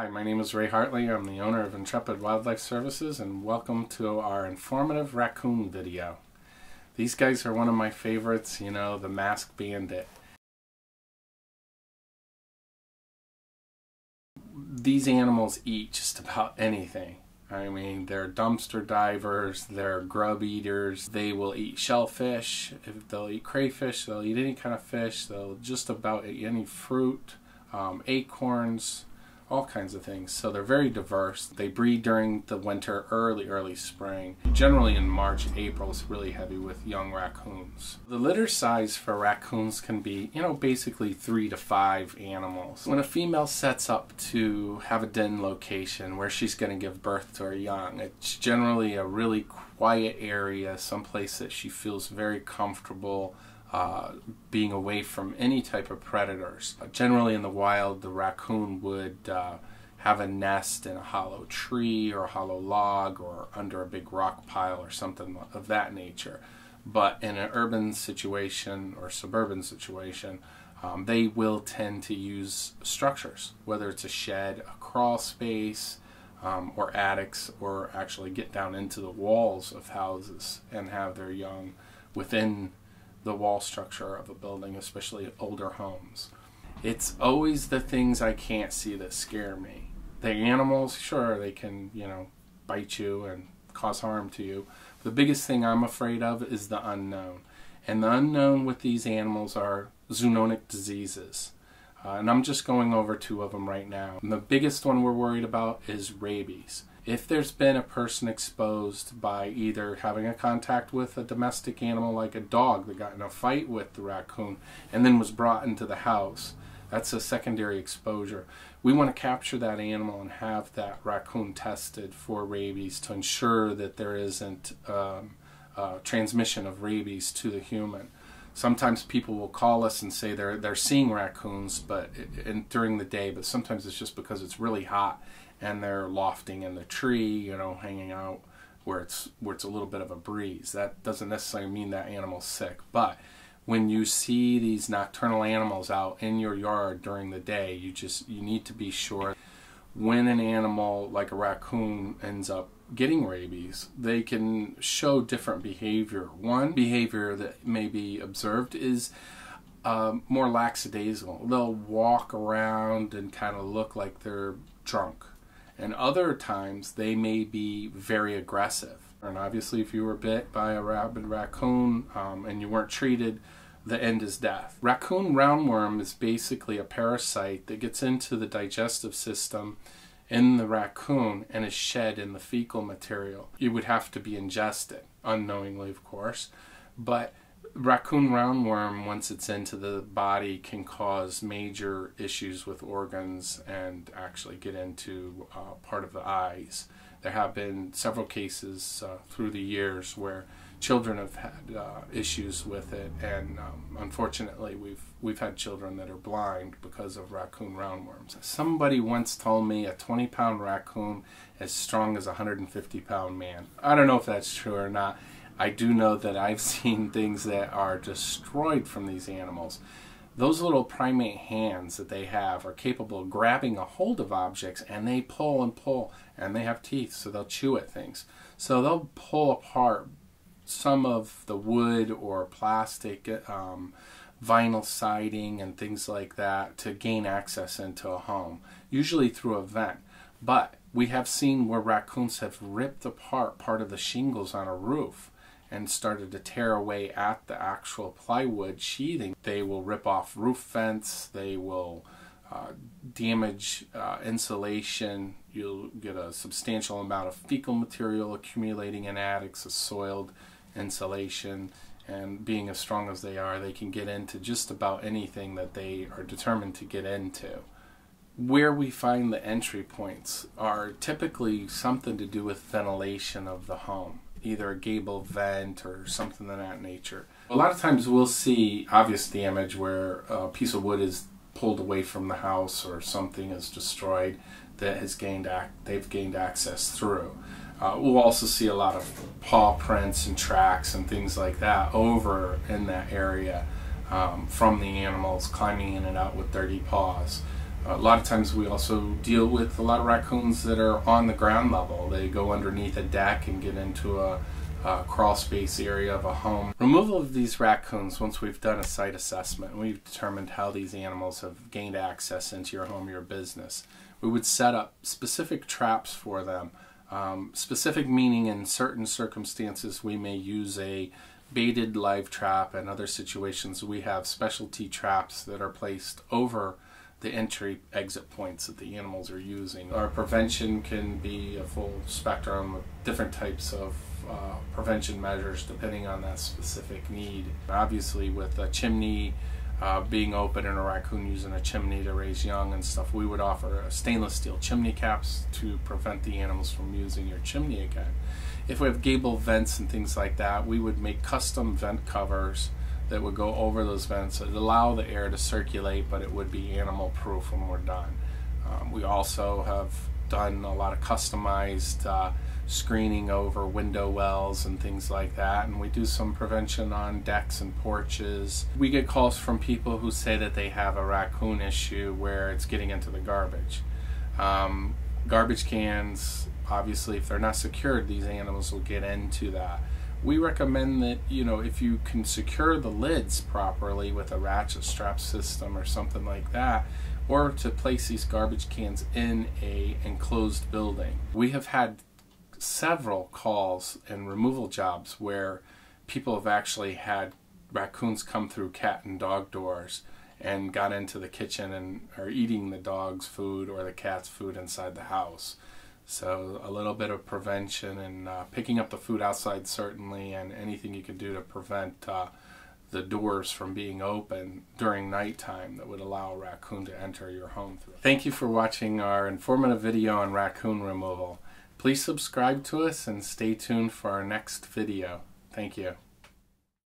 Hi, my name is Ray Hartley. I'm the owner of Intrepid Wildlife Services, and welcome to our informative raccoon video. These guys are one of my favorites, you know, the masked bandit. These animals eat just about anything. I mean, they're dumpster divers, they're grub eaters, they will eat shellfish, they'll eat crayfish, they'll eat any kind of fish, they'll just about eat any fruit, acorns, all kinds of things. So they're very diverse. They breed during the winter, early spring. Generally in March, April is really heavy with young raccoons. The litter size for raccoons can be, you know, basically 3 to 5 animals. When a female sets up to have a den location where she's going to give birth to her young, it's generally a really quiet area, someplace that she feels very comfortable being away from any type of predators. Generally in the wild, the raccoon would have a nest in a hollow tree or a hollow log or under a big rock pile or something of that nature. But in an urban situation or suburban situation, they will tend to use structures, whether it's a shed, a crawl space, or attics, or actually get down into the walls of houses and have their young within the wall structure of a building, especially older homes. It's always the things I can't see that scare me. The animals, sure, they can, you know, bite you and cause harm to you. The biggest thing I'm afraid of is the unknown. And the unknown with these animals are zoonotic diseases. And I'm just going over 2 of them right now. And the biggest one we're worried about is rabies. If there's been a person exposed by either having a contact with a domestic animal like a dog that got in a fight with the raccoon and then was brought into the house, that's a secondary exposure. We want to capture that animal and have that raccoon tested for rabies to ensure that there isn't transmission of rabies to the human. Sometimes people will call us and say they're seeing raccoons, but during the day, but sometimes it's just because it's really hot and they're lofting in the tree, you know, hanging out where it's a little bit of a breeze. That doesn't necessarily mean that animal's sick, but when you see these nocturnal animals out in your yard during the day, you need to be sure. When an animal like a raccoon ends up getting rabies, they can show different behavior. One behavior that may be observed is more lackadaisical. They'll walk around and kind of look like they're drunk. And other times they may be very aggressive. And obviously if you were bit by a rabid raccoon and you weren't treated, the end is death. Raccoon roundworm is basically a parasite that gets into the digestive system in the raccoon and is shed in the fecal material. It would have to be ingested, unknowingly of course, but raccoon roundworm, once it's into the body, can cause major issues with organs and actually get into part of the eyes. There have been several cases through the years where children have had issues with it, and unfortunately we've had children that are blind because of raccoon roundworms. Somebody once told me a 20-pound raccoon as strong as a 150-pound man. I don't know if that's true or not. I do know that I've seen things that are destroyed from these animals. Those little primate hands that they have are capable of grabbing a hold of objects, and they pull and pull, and they have teeth, so they'll chew at things. So they'll pull apart some of the wood or plastic, vinyl siding and things like that to gain access into a home, usually through a vent. But we have seen where raccoons have ripped apart part of the shingles on a roof and started to tear away at the actual plywood sheathing. They will rip off roof vents, they will damage insulation, you'll get a substantial amount of fecal material accumulating in attics, a soiled insulation, and being as strong as they are, they can get into just about anything that they are determined to get into. Where we find the entry points are typically something to do with ventilation of the home, either a gable vent or something of that nature. A lot of times we'll see obvious damage where a piece of wood is pulled away from the house or something is destroyed that has they've gained access through. We'll also see a lot of paw prints and tracks and things like that over in that area from the animals climbing in and out with dirty paws. A lot of times we also deal with a lot of raccoons that are on the ground level. They go underneath a deck and get into a crawl space area of a home. Removal of these raccoons, once we've done a site assessment, we've determined how these animals have gained access into your home or your business. We would set up specific traps for them. Specific meaning in certain circumstances we may use a baited live trap, and other situations we have specialty traps that are placed over the entry exit points that the animals are using. Our prevention can be a full spectrum of different types of prevention measures depending on that specific need. Obviously with a chimney being open and a raccoon using a chimney to raise young and stuff, we would offer stainless steel chimney caps to prevent the animals from using your chimney again. If we have gable vents and things like that, we would make custom vent covers that would go over those vents. It would allow the air to circulate, but it would be animal proof when we're done. We also have done a lot of customized screening over window wells and things like that, and we do some prevention on decks and porches. We get calls from people who say that they have a raccoon issue where it's getting into the garbage. Garbage cans, obviously, if they're not secured, these animals will get into that. We recommend that, you know, if you can secure the lids properly with a ratchet strap system or something like that, or to place these garbage cans in a enclosed building. We have had several calls and removal jobs where people have actually had raccoons come through cat and dog doors and got into the kitchen and are eating the dog's food or the cat's food inside the house. So a little bit of prevention and picking up the food outside, certainly, and anything you can do to prevent the doors from being open during nighttime that would allow a raccoon to enter your home through. Thank you for watching our informative video on raccoon removal. Please subscribe to us and stay tuned for our next video. Thank you.